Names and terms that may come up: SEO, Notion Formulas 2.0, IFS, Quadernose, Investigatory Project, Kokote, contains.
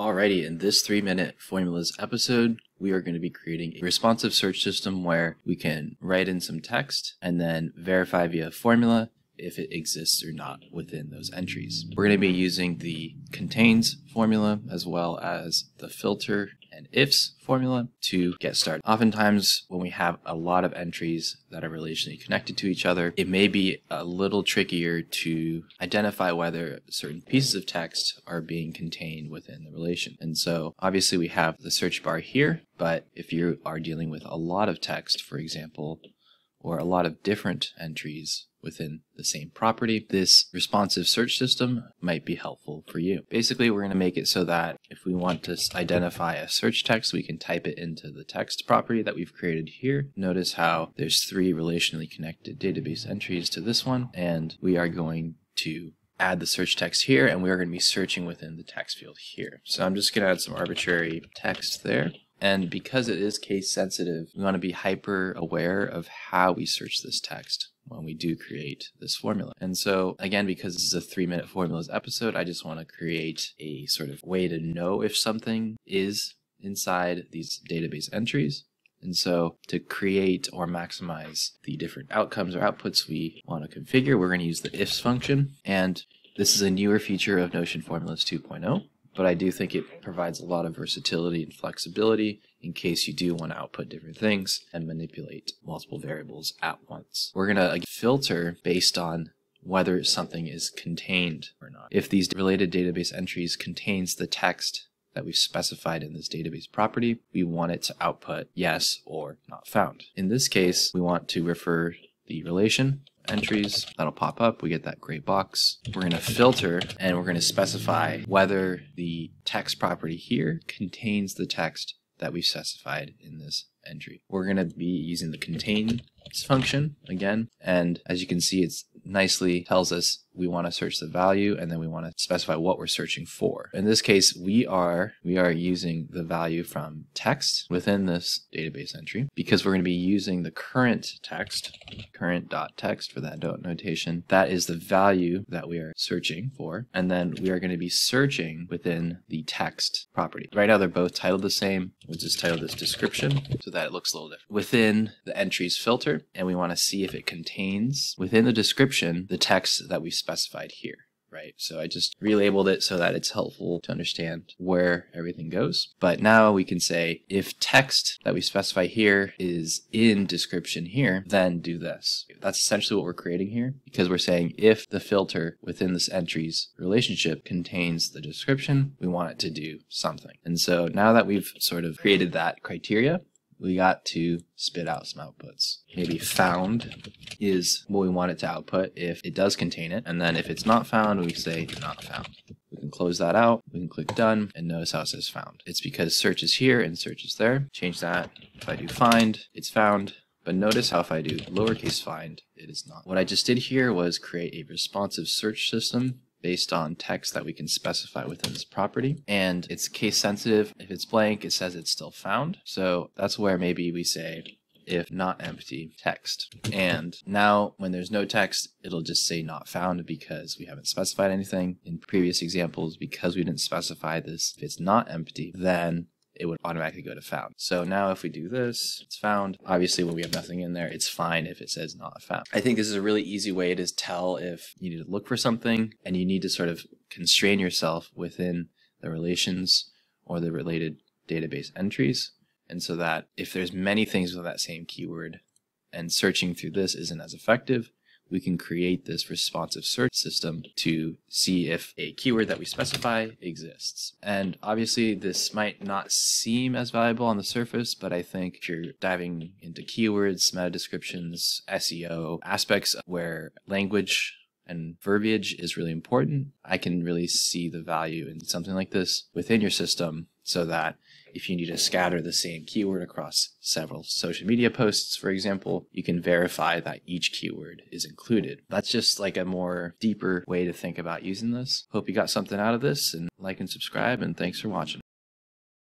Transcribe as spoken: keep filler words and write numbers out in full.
Alrighty, in this three-minute formulas episode, we are going to be creating a responsive search system where we can write in some text and then verify via formula if it exists or not within those entries. We're going to be using the contains formula as well as the filter and ifs formula to get started. Oftentimes when we have a lot of entries that are relationally connected to each other, it may be a little trickier to identify whether certain pieces of text are being contained within the relation. And so obviously we have the search bar here, but if you are dealing with a lot of text, for example, or a lot of different entries within the same property, this responsive search system might be helpful for you. Basically, we're going to make it so that if we want to identify a search text, we can type it into the text property that we've created here. Notice how there's three relationally connected database entries to this one, and we are going to add the search text here, and we are going to be searching within the text field here. So I'm just going to add some arbitrary text there. And because it is case sensitive, we want to be hyper aware of how we search this text when we do create this formula. And so again, because this is a three minute formulas episode, I just want to create a sort of way to know if something is inside these database entries. And so to create or maximize the different outcomes or outputs we want to configure, we're going to use the ifs function. And this is a newer feature of Notion Formulas two point oh. But I do think it provides a lot of versatility and flexibility in case you do want to output different things and manipulate multiple variables at once. We're going to filter based on whether something is contained or not. If these related database entries contains the text that we've specified in this database property, we want it to output yes or not found. In this case, we want to refer the relation entries. That'll pop up. We get that gray box. We're going to filter and we're going to specify whether the text property here contains the text that we've specified in this entry. We're going to be using the contains function again, and as you can see, it's nicely tells us we want to search the value, and then we want to specify what we're searching for. In this case, we are we are using the value from text within this database entry because we're going to be using the current text, current.text for that dot notation. That is the value that we are searching for, and then we are going to be searching within the text property. Right now, they're both titled the same. We'll just title this description so that it looks a little different. Within the entries filter, and we want to see if it contains within the description the text that we specified here, right? So I just relabeled it so that it's helpful to understand where everything goes. But now we can say if text that we specify here is in description here, then do this. That's essentially what we're creating here, because we're saying if the filter within this entry's relationship contains the description, we want it to do something. And so now that we've sort of created that criteria, we got to spit out some outputs. Maybe found is what we want it to output if it does contain it. And then if it's not found, we say not found. We can close that out. We can click done, and notice how it says found. It's because search is here and search is there. Change that. If I do find, it's found. But notice how if I do lowercase find, it is not. What I just did here was create a responsive search system based on text that we can specify within this property. And it's case sensitive. If it's blank, it says it's still found. So that's where maybe we say, if not empty, text. And now when there's no text, it'll just say not found because we haven't specified anything. In previous examples, because we didn't specify this, if it's not empty, then it would automatically go to found. So now if we do this, it's found. Obviously, when we have nothing in there, it's fine if it says not found. I think this is a really easy way to tell if you need to look for something and you need to sort of constrain yourself within the relations or the related database entries. And so that if there's many things with that same keyword and searching through this isn't as effective, we can create this responsive search system to see if a keyword that we specify exists. And obviously this might not seem as valuable on the surface, but I think if you're diving into keywords, meta descriptions, S E O, aspects where language and verbiage is really important, I can really see the value in something like this within your system so that if you need to scatter the same keyword across several social media posts, for example, you can verify that each keyword is included. That's just like a more deeper way to think about using this. Hope you got something out of this, and like and subscribe, and thanks for watching.